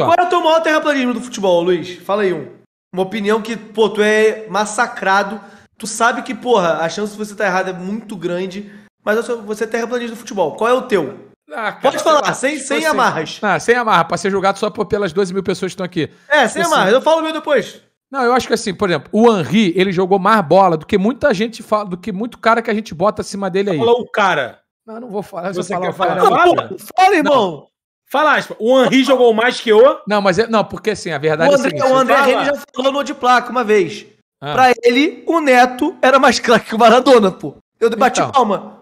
só. Qual é o teu maior terraplanismo do futebol, Luiz? Fala aí um. Uma opinião que, pô, tu é massacrado. Tu sabe que, porra, a chance de você estar errado é muito grande. Mas você é terraplanista do futebol. Qual é o teu? Ah, cara, pode falar, sem amarras. Ah, sem amarra, pra ser julgado só pelas 12 mil pessoas que estão aqui. É, sem assim, amarras. Eu falo o meu depois. Não, eu acho que assim, por exemplo, o Henry, ele jogou mais bola do que muita gente fala, do que muito cara que a gente bota acima dele aí. Falou o cara. Não, não vou falar. Você quer falar? Fala, irmão. Não. Fala, aspa. O Henry jogou mais que eu. Não, mas é, não, porque assim, a verdade é que o André Henry já falou no de placa uma vez. Ah. Pra ele, o Neto era mais craque que o Maradona, pô. Eu bati palma.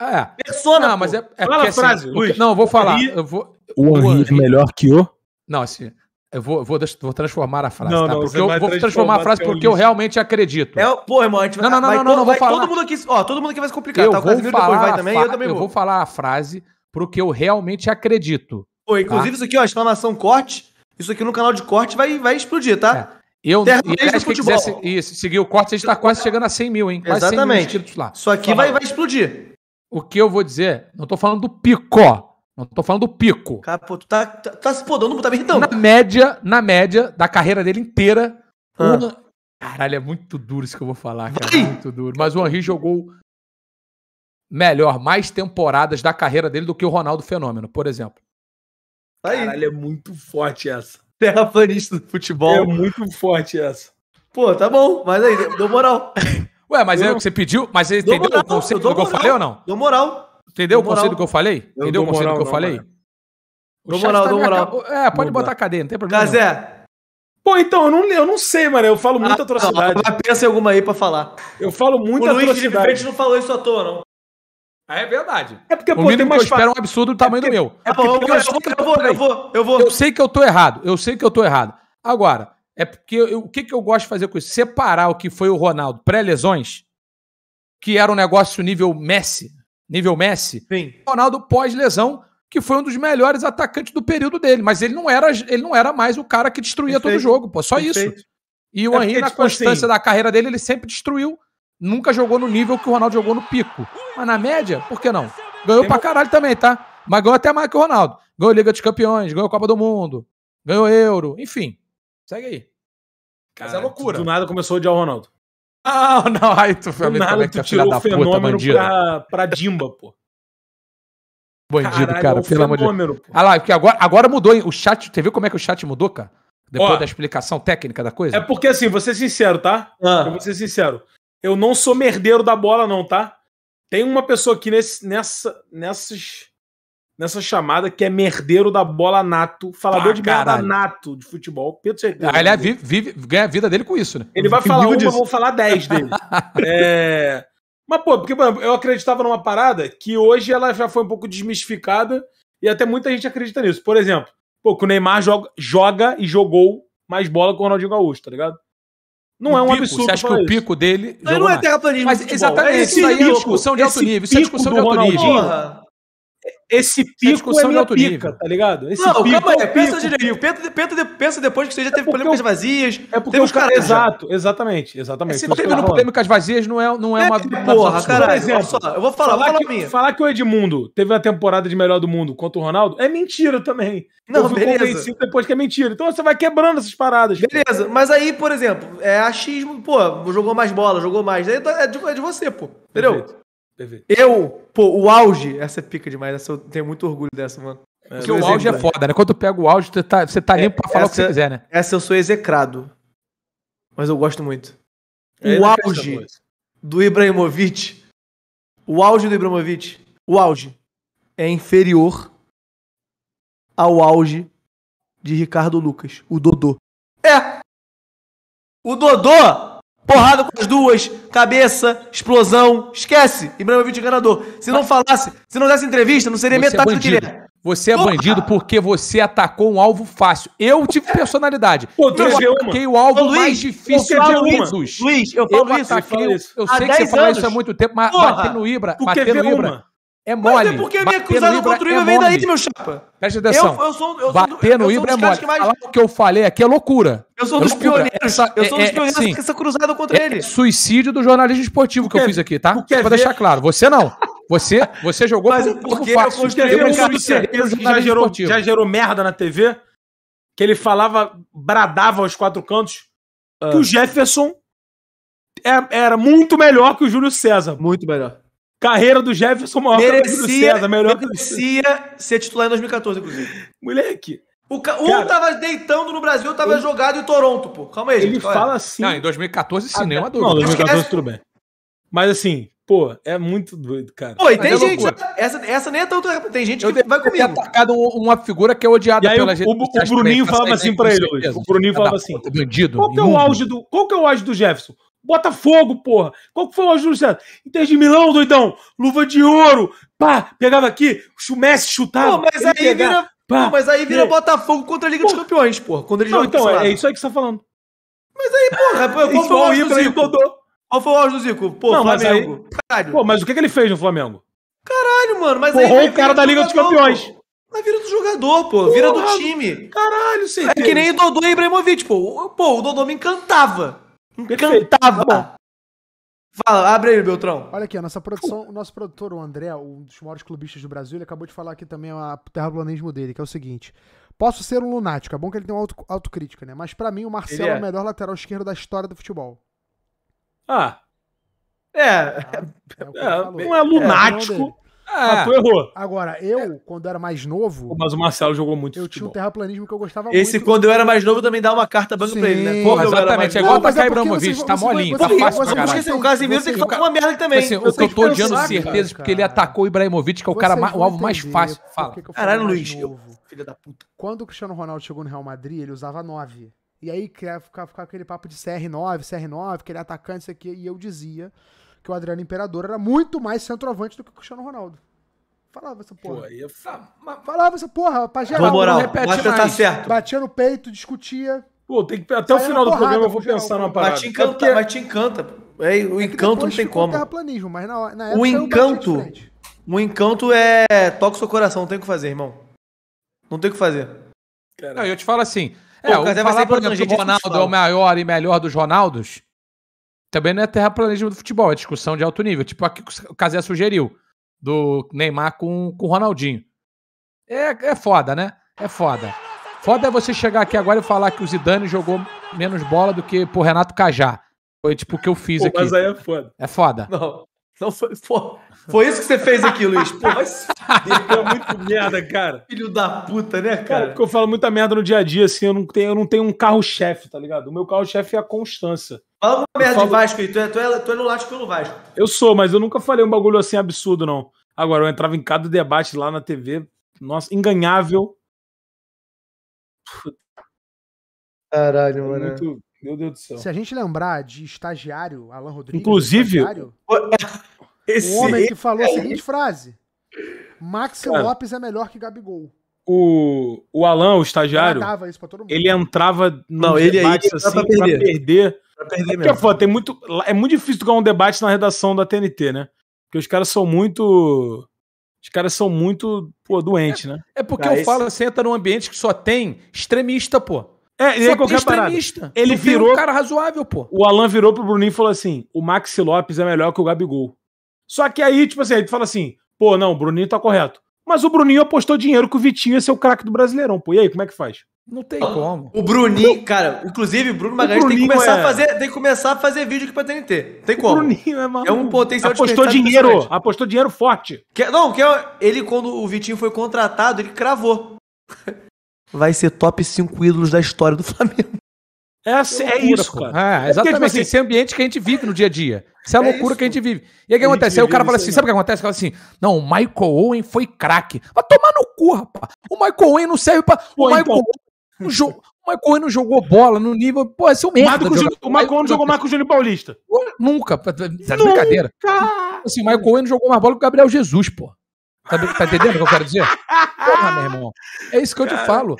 É. Persona, não, mas é fala a frase, assim, Luiz. Porque, não, eu vou falar. O Henry é melhor que o... Não, assim... Eu vou transformar a frase, não, tá? Porque eu vou transformar a frase porque eu realmente acredito. É, pô, irmão, a gente vai... Não, vou falar... Todo mundo aqui vai se complicar, tá? O Casemiro depois vai também, eu também vou. Eu vou falar a frase porque eu realmente acredito. Pô, inclusive tá? Isso aqui, ó, exclamação corte, isso aqui no canal de corte vai explodir, tá? É. Eu acho que quisesse seguir o corte, a gente tá quase chegando a 100 mil, hein? Quase. Exatamente. 100 mil lá. Isso aqui vai explodir. O que eu vou dizer, não tô falando do pico. Não tô falando do pico. Cara, pô, tu tá se podando, tá brincando. Na média da carreira dele inteira... Ah. Caralho, é muito duro isso que eu vou falar, cara. É muito duro. Mas o Henry jogou melhor, mais temporadas da carreira dele do que o Ronaldo Fenômeno, por exemplo. Caralho, é muito forte essa. Terraplanista do futebol. É muito forte essa. Pô, tá bom, mas aí, deu moral. Ué, mas é o que você pediu? Mas você entendeu o conceito do que eu falei ou não? Deu moral. Entendeu o conceito que eu falei? Entendeu o conceito que eu falei? Dou moral, dou moral. É, pode botar a cadeia, não tem problema. Cazé. Pô, então, eu não sei, mano. Eu falo muita atrocidade. Pensa em alguma aí pra falar. Eu falo muita atrocidade. O Luiz de frente não falou isso à toa, não. É verdade. É porque, pô, tem mais... Eu espero um absurdo do tamanho do meu. Eu vou. Eu sei que eu tô errado. Agora, é porque o que eu gosto de fazer com isso? Separar o que foi o Ronaldo pré-lesões, que era um negócio nível Messi, sim. Ronaldo pós-lesão, que foi um dos melhores atacantes do período dele, mas ele não era mais o cara que destruía todo o jogo, pô, só isso. E o Henry, na constância da carreira dele, ele sempre destruiu, nunca jogou no nível que o Ronaldo jogou no pico, mas na média, por que não? Ganhou pra caralho também, tá? Mas ganhou até mais que o Ronaldo, ganhou Liga dos Campeões, ganhou Copa do Mundo, ganhou Euro, enfim, segue aí. Mas é loucura. Do nada começou a odiar o Ronaldo. Ah, não, aí tu foi como é que tu tirou da o Fenômeno puta, pra Dimba, pô. Bandido, caralho, cara, é pelo amor de Deus. Ah lá, porque agora mudou, hein? O chat, você viu como é que o chat mudou, cara? Depois da explicação técnica da coisa? É porque assim, vou ser sincero, tá? Ah. Eu vou ser sincero. Eu não sou merdeiro da bola, não, tá? Tem uma pessoa aqui nessa chamada que é merdeiro da bola nato, falador de merda nato de futebol. Pedro Cerveira. Ele ganha a vida dele com isso, né? Ele vai falar uma, eu vou falar 10 dele. Mas, pô, porque eu acreditava numa parada que hoje ela já foi um pouco desmistificada e até muita gente acredita nisso. Por exemplo, pô, que o Neymar joga e jogou mais bola que o Ronaldinho Gaúcho, tá ligado? Não é um absurdo. Você acha que o pico dele... Mas não é terraplanismo. Mas exatamente, isso aí é discussão de alto nível. Isso é discussão de alto nível. Esse pico é minha pica, tá ligado? Esse não, pico calma, é pensa direito. Pensa depois que você já teve polêmicas vazias. É porque os caras... Exato, exatamente. Se teve no polêmicas vazias, não é uma... Porra, caralho. Eu vou falar a minha. Falar que o Edmundo teve uma temporada de melhor do mundo contra o Ronaldo é mentira também. Não, beleza. Eu fui convencido depois que é mentira. Então você vai quebrando essas paradas. Beleza, mas aí, por exemplo, é achismo, pô, jogou mais bola, jogou mais. É de você, pô. Entendeu? Eu, pô, o auge, essa é pica demais, essa eu tenho muito orgulho dessa, mano. Porque o auge é foda, né? Quando tu pega o auge, você tá limpo pra falar o que você quiser, né? Essa eu sou execrado, mas eu gosto muito. O auge do Ibrahimovic, o auge é inferior ao auge de Ricardo Lucas, o Dodô. É! O Dodô! Porrada com as duas, cabeça, explosão, esquece, Ibrahimovic ganador. Se não falasse, se não desse entrevista, não seria metade do que ele é. Você é bandido porque você atacou um alvo fácil. Eu tive personalidade. Pô, eu ataquei o alvo mais difícil de todos. Luiz, eu falo isso. Eu sei que você fala isso há muito tempo, mas bater no Ibra, é mole. Mas é porque a minha cruzada contra o Ibra vem daí, meu chapa. Presta atenção. Bater no Ibra é mole. O que eu falei aqui é loucura. Eu sou dos pioneiros. Eu sou dos pioneiros com essa cruzada contra ele. Suicídio do jornalismo esportivo que eu fiz aqui, tá? Pra deixar claro. Você não. Você jogou por um pouco fácil. Mas porque eu construí um suicídio do jornalismo esportivo. Já gerou merda na TV. que ele falava, bradava aos quatro cantos, que o Jefferson era muito melhor que o Júlio César. Muito melhor. Carreira do Jefferson maior que o Júlio César. Melhor merecia que ser titular em 2014, inclusive. Moleque. Cara, tava deitando no Brasil, tava jogado em Toronto, pô. Calma aí, gente. Ele fala assim... Não, em 2014, sim, nenhuma dúvida. Não, em 2014 tudo bem. Mas assim, pô, é muito doido, cara. Pô, e tem gente... Essa nem é tanto... Tem gente que vai comigo. Tem atacado uma figura que é odiada pela gente. O Bruninho falava assim pra ele hoje. O Bruninho falava assim... Qual que é o auge do Jefferson? Botafogo, porra. Qual que foi o auge do Jefferson? Inter de Milão, doidão. Luva de ouro. Pá, pegava aqui. O Messi chutava. Pô, mas aí vira... Pá, não, mas aí vira Botafogo contra a Liga dos Campeões, porra. Quando ele joga então, é isso aí que você tá falando. Mas aí, porra, qual foi o auge do Zico? Qual foi o auge do Zico? Pô, não, Flamengo. Mas aí, pô, mas o que ele fez no Flamengo? Caralho, mano. Mas porrou aí, o cara da Liga dos Campeões. Pô. Mas vira do jogador, pô. Vira do time. Caralho, sei. É que nem o Dodô e o Ibrahimovic, pô. Pô, o Dodô me encantava. Encantava. Tá. Fala, abre aí, Beltrão. Olha aqui, a nossa produção, o nosso produtor, o André, um dos maiores clubistas do Brasil, ele acabou de falar aqui também o terraplanismo dele, que é o seguinte: posso ser um lunático, é bom que ele tem uma autocrítica, né? Mas pra mim o Marcelo é o melhor lateral esquerdo da história do futebol. Ah. Não é lunático. Mas tu errou. Agora, eu, quando era mais novo... Mas o Marcelo jogou muito futebol. Eu tinha um terraplanismo que eu gostava muito. Esse, quando eu era mais novo, também dá uma carta banca pra ele, né? Pô, exatamente. É igual pra cá, Ibrahimovic. Tá molinho, tá fácil pra caralho. O Casemiro tem que falar uma merda também. Eu tô odiando certezas porque ele atacou o Ibrahimovic, que é o alvo mais fácil. Caralho, Luiz. Filho da puta. Quando o Cristiano Ronaldo chegou no Real Madrid, ele usava 9. E aí ficava aquele papo de CR9, aquele atacante, isso aqui. E eu dizia que o Adriano Imperador era muito mais centroavante do que o Cristiano Ronaldo. Falava essa porra. Falava essa porra, pra geral. Moral, não repete mais. Tá certo. Batia no peito, discutia. Pô, tem que, até o final do programa eu vou pensar numa parada. Mas te encanta. O encanto não tem como. Mas na época o encanto é... Toca o seu coração, não tem o que fazer, irmão. Não tem o que fazer. Não, eu te falo assim. O Casé vai ser importante. O Ronaldo é o maior e melhor dos Ronaldos. Também não é terraplanismo do futebol, é discussão de alto nível. Tipo, aqui o Casé sugeriu, do Neymar com o Ronaldinho. É foda, né? É foda. Foda é você chegar aqui agora e falar que o Zidane jogou menos bola do que, pô, Renato Cajá. Foi tipo o que eu fiz aqui. Mas aí é foda. É foda. Não foi foda. Foi isso que você fez aqui, Luiz. Pô, mas é muito merda, cara. Filho da puta, né, cara? Porque eu falo muita merda no dia a dia, assim, eu não tenho um carro-chefe, tá ligado? O meu carro-chefe é a constância. Fala uma merda de Vasco aí, tu é lunático pelo Vasco. Eu sou, mas eu nunca falei um bagulho assim absurdo, não. Agora, eu entrava em cada debate lá na TV, nossa, enganável. Caralho, mano. Muito... Meu Deus do céu. Se a gente lembrar de estagiário, Alan Rodrigues... Inclusive... Esse homem que falou a seguinte frase. Maxi Lopes é melhor que Gabigol. O Alan, o estagiário, isso pra todo mundo. Ele entrava no debate assim, pra perder mesmo. Porque, pô, é muito difícil tu ganhar um debate na redação da TNT, né? Porque os caras são muito... Os caras são muito, pô, doentes, né? É porque eu falo, você entra num ambiente que só tem extremista, pô. Só tem extremista. Parada. Ele virou um cara razoável, pô. O Alan virou pro Bruninho e falou assim, o Maxi Lopes é melhor que o Gabigol. Só que aí, tipo assim, aí tu fala assim, pô, não, o Bruninho tá correto. Mas o Bruninho apostou dinheiro que o Vitinho ia ser o craque do Brasileirão, pô. E aí, como é que faz? Não tem como. O Bruninho, cara, inclusive o Bruno Magalhães tem que começar a fazer vídeo aqui pra TNT. Tem como. O Bruninho é maluco. É um potencial de apostou dinheiro forte. Ele, quando o Vitinho foi contratado, ele cravou. Vai ser top 5 ídolos da história do Flamengo. É isso, cara. Exatamente. Porque, tipo, esse ambiente que a gente vive no dia a dia. Essa é a loucura que a gente vive. E aí o que acontece? Aí o cara fala assim, sabe o que acontece? O cara fala assim, não, o Michael Owen foi craque. Vai tomar no cu, rapaz. O Michael Owen não serve pra... O Michael Owen não jogou bola no nível... Pô, esse é um merda. O Michael Owen não jogou mais que o Júnior Paulista. Nunca. Tá de brincadeira. Assim, o Michael Owen não jogou mais bola que o Gabriel Jesus, pô. Tá entendendo o que eu quero dizer? Porra, meu irmão. É isso que eu te falo.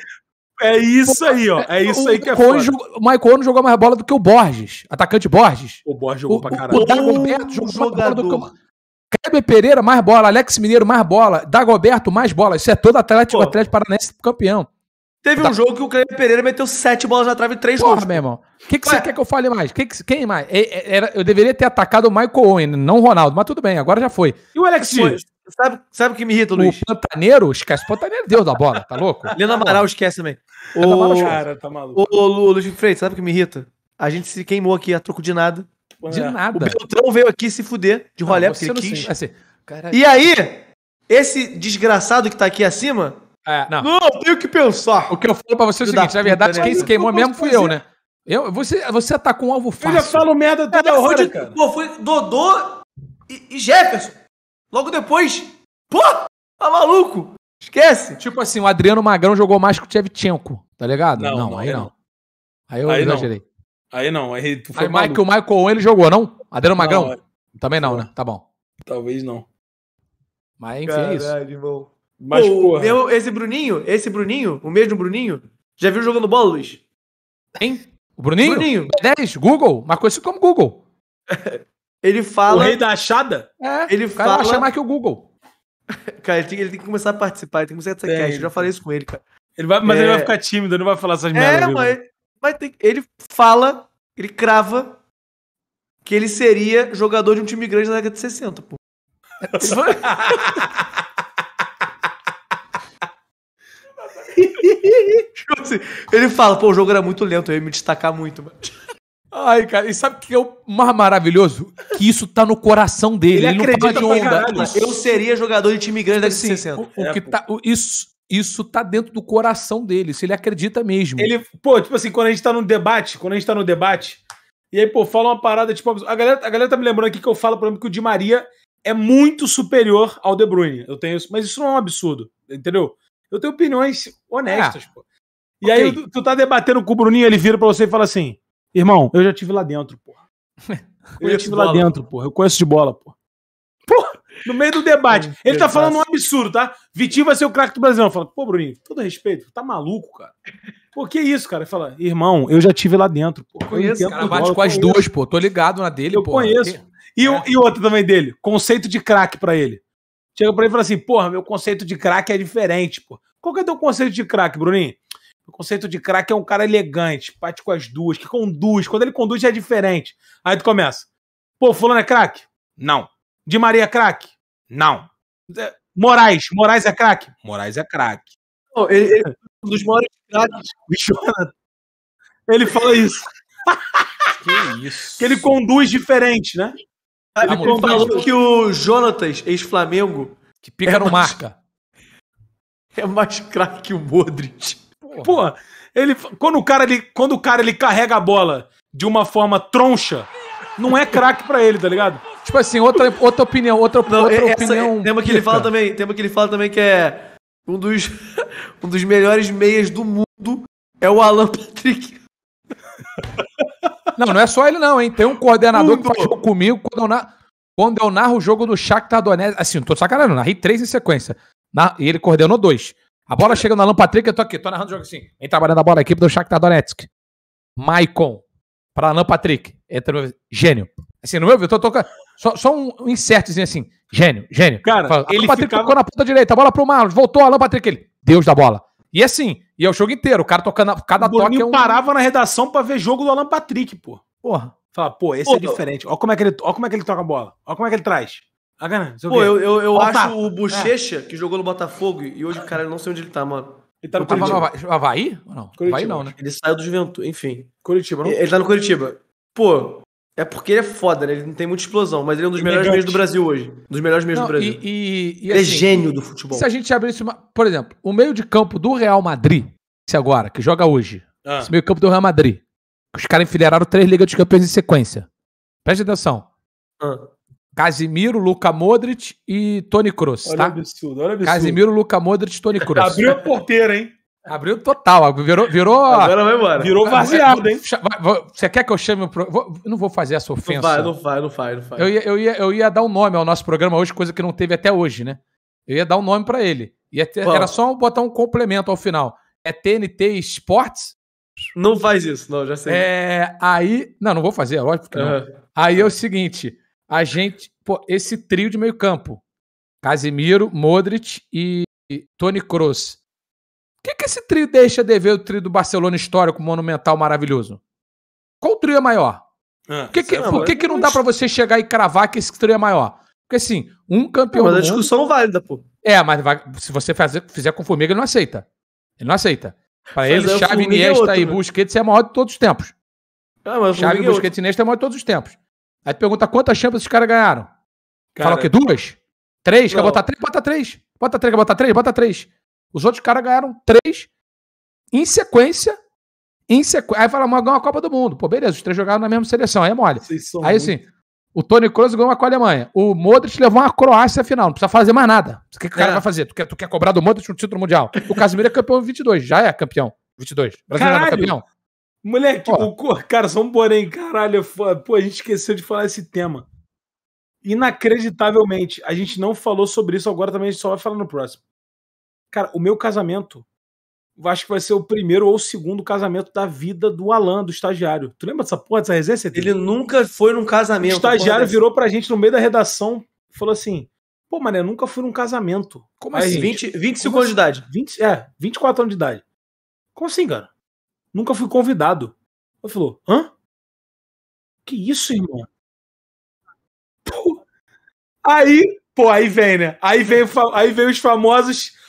É isso aí, ó. É isso aí que é foda. O Michael Owen jogou mais bola do que o Borges. Atacante Borges. O Borges jogou pra caralho. O Dagoberto jogou mais bola do que o... Kleber Pereira, mais bola. Alex Mineiro, mais bola. Dagoberto, mais bola. Isso é todo Atlético Paranaense campeão. Teve um jogo que o Kleber Pereira meteu 7 bolas na trave e 3 gols. Porra, meu irmão. O que você quer que eu fale mais? Quem mais? Eu deveria ter atacado o Michael Owen, não o Ronaldo. Mas tudo bem, agora já foi. E o Alex Dias? Sabe o que me irrita, Luiz? O Pantaneiro esquece. O Pantaneiro deu da bola, tá louco? Leandro Amaral esquece também. O cara tá maluco. Ô, Luiz Freitas, sabe o que me irrita? A gente se queimou aqui a troco de nada. De nada. O Beltrão veio aqui se fuder de rolé porque ele quis. Assim, e aí, esse desgraçado que tá aqui acima... É, não. Não, tenho que pensar. O que eu falo pra você é o seguinte, na verdade, quem se queimou mesmo fui eu, né? Você atacou um alvo fácil. Eu já falo merda do meu rosto, cara. Pô, foi Dodô e Jefferson. Logo depois, pô, tá maluco. Esquece. Tipo assim, o Adriano Magrão jogou mais que o Tchevchenko, tá ligado? Não, aí não. Aí eu exagerei. Aí não, aí tu foi maluco. O Michael Owen ele jogou, não? Adriano Magrão? Não, também não, né? Tá bom. Talvez não. Mas enfim, é isso. Caralho, irmão. Mas, porra. Esse Bruninho, o mesmo Bruninho, já viu jogando bola, Luiz? Hein? O Bruninho? Bruninho. 10, Google, marcou isso como Google. Ele fala... O rei da achada? É, ele fala... vai achar mais que o Google. Cara, ele tem que começar a participar, ele tem que começar a ter cast, eu já falei isso com ele, cara. Ele vai ficar tímido, ele não vai falar essas merdas. Ele fala, ele crava que ele seria jogador de um time grande na década de 60, pô. Ele fala, pô, o jogo era muito lento, eu ia me destacar muito, mano. Ai, cara, e sabe o que é o mais maravilhoso? Que isso tá no coração dele, ele não fala de onda. Eu seria jogador de time grande daqui a 60. Isso tá dentro do coração dele, se ele acredita mesmo. Pô, tipo assim, quando a gente tá num debate, e aí, pô, fala uma parada, tipo, a galera tá me lembrando aqui que eu falo, por exemplo, que o Di Maria é muito superior ao De Bruyne, eu tenho isso, mas isso não é um absurdo, entendeu? Eu tenho opiniões honestas, pô. E okay. Aí tu tá debatendo com o Bruninho, ele vira pra você e fala assim, irmão, eu já tive lá dentro, porra. Eu já tive lá dentro, porra. Eu conheço de bola, porra. Porra, no meio do debate. Ele tá falando um absurdo, tá? Vitinho vai ser o craque do Brasil. Eu falo, pô, Bruninho, todo respeito, tá maluco, cara. Pô, que isso, cara? Ele fala, irmão, eu já tive lá dentro, porra. Eu conheço, cara, bate com as duas, pô. Tô ligado na dele, pô. Eu conheço. E outra também dele, conceito de craque pra ele. Chega pra ele e fala assim, porra, meu conceito de craque é diferente, pô. Qual que é teu conceito de craque, Bruninho? O conceito de craque é um cara elegante, bate com as duas, que conduz. Quando ele conduz já é diferente. Aí tu começa. Pô, fulano é craque? Não. Di Maria é craque? Não. Moraes é craque? Moraes é craque. Oh, ele é um dos maiores craques. Bichona. Ele fala isso. Que isso. Que ele conduz diferente, né? Ele falou que o Jonatas, ex-Flamengo, que pica no marca. É mais craque que o Modric. Pô, quando o cara ele carrega a bola de uma forma troncha, não é craque pra ele, tá ligado? Tipo assim, outra opinião, outra opinião. Tema que ele fala também, que é um dos melhores meias do mundo é o Alan Patrick. Não é só ele não, hein? Tem um coordenador que faz comigo quando eu narro o jogo do Shakhtar Donetsk, assim, não tô sacanagem, narrei 3 em sequência. E ele coordenou 2. A bola chega no Alan Patrick, eu tô aqui, tô narrando o jogo assim. Vem trabalhando a bola, a equipe do Shakhtar Donetsk. Maicon, pra Alan Patrick. Entra no meu... Gênio. Assim, no meu vídeo, eu tô só um insertozinho assim. Gênio. Cara, fala, ele Patrick ficava... tocou na ponta direita, a bola pro Marlos, voltou Alan Patrick, ele, Deus da bola. E assim, e é o jogo inteiro, o cara tocando, cada toque é um... parava na redação pra ver jogo do Alan Patrick, pô. Porra. Fala, pô, esse é diferente. Ó como é que ele, toca a bola. Ó como é que ele traz. Pô, eu acho o Bochecha, que jogou no Botafogo, e hoje, cara, eu não sei onde ele tá, mano. Ele tá no Curitiba. Havaí? Não, Curitiba. Havaí não, né? Ele saiu do Juventude, enfim. Curitiba, não? Ele tá no Curitiba. Pô, é porque ele é foda, né? Ele não tem muita explosão, mas ele é um dos melhores meios do Brasil hoje. Um dos melhores meios do Brasil. Ele é gênio do futebol. Se a gente abrir isso... Por exemplo, o meio de campo do Real Madrid, esse agora, que joga hoje. Ah. Esse meio campo do Real Madrid. Os caras enfileiraram 3 Ligas dos Campeões em sequência. Preste atenção. Ah. Casemiro, Luka Modric e Toni Kroos, tá? Olha o absurdo. Casemiro, Luka Modric e Toni Kroos. Abriu a porteira, hein? Abriu total. Virou... Agora vai embora. Virou vaziado, hein? Você quer que eu chame... Eu não vou fazer essa ofensa. Não faz. Eu ia dar um nome ao nosso programa hoje, coisa que não teve até hoje, né? Eu ia dar um nome pra ele. Era só botar um complemento ao final. É TNT Esportes? Não faz isso, não, já sei. Não vou fazer, lógico que não. Aí é o seguinte... A gente, pô, esse trio de meio campo, Casemiro, Modric e Toni Kroos. O que esse trio deixa de ver o trio do Barcelona histórico, monumental, maravilhoso? Qual trio é maior? Por que não dá pra você chegar e cravar que esse trio é maior? Porque assim, um campeão. Mas a discussão válida, pô. É, mas vai, se você fizer com o Formiga, ele não aceita. Ele não aceita. Pra ele, Xavi, Iniesta e Busquets é maior de todos os tempos. Xavi, Busquets e Iniesta é maior de todos os tempos. Aí tu pergunta quantas Champions esses caras ganharam. Fala o quê? Duas? Três? Quer botar três? Bota três. Bota três, quer botar três? Bota três. Os outros caras ganharam três em sequência. Aí fala, mas ganhou a Copa do Mundo. Pô, beleza, os três jogaram na mesma seleção, aí é mole. Aí assim, o Toni Kroos ganhou uma com a Alemanha. O Modric levou uma Croácia à final. Não precisa fazer mais nada. O que que o cara vai fazer? Tu quer cobrar do Modric um título mundial? O Casemiro é campeão em 22. Já é campeão. 22. Brasileiro não é campeão. Moleque, cara, só um porém. Caralho, pô, a gente esqueceu de falar esse tema. Inacreditavelmente. A gente não falou sobre isso agora também. A gente só vai falar no próximo. Cara, o meu casamento... Acho que vai ser o primeiro ou o segundo casamento da vida do Alan, do estagiário. Tu lembra dessa porra, dessa resenha? Ele nunca foi num casamento. O estagiário virou pra gente no meio da redação e falou assim, pô, mané, nunca fui num casamento. Como assim? 25 anos de idade. 24 anos de idade. Como assim, cara? Nunca fui convidado. Ele falou, hã? Que isso, irmão? Pô. Aí vem, né? Aí vem os famosos...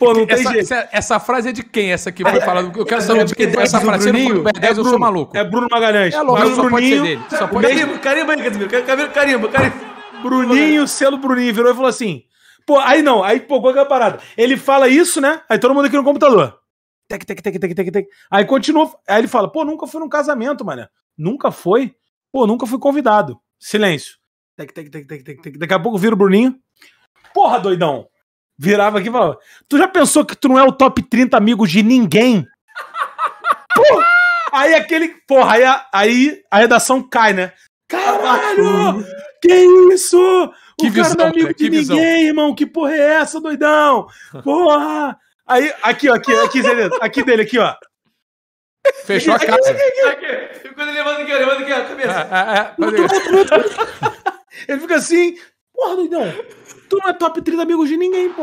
Pô, não tem jeito. Essa frase é de quem? Essa que foi falada? Eu quero saber de quem foi essa frase. Eu sou maluco. É Bruno Magalhães. É louco, só pode ser dele. Carimba aí, carimba. Bruninho, selo Bruninho. Virou e falou assim. Pô, aí não. Aí, pô, qual que é a parada? Ele fala isso, né? Aí todo mundo aqui no computador. Tec. Aí continua. Aí ele fala, pô, nunca foi num casamento, mané. Nunca foi? Pô, nunca fui convidado. Silêncio. Tec. Daqui a pouco vira o Bruninho. Porra, doidão. Virava aqui e falava, tu já pensou que tu não é o top 30 amigos de ninguém? Porra! Aí aquele, porra, aí a redação cai, né? Caralho! Que isso? O cara não é amigo de ninguém, irmão, que porra é essa, doidão? Porra! Aí, aqui dele, aqui, ó. Fechou a casa. Aqui. Ficou levando aqui, ó, a cabeça. Ele fica assim, porra, doidão. Tu não é top 30 amigos de ninguém, pô.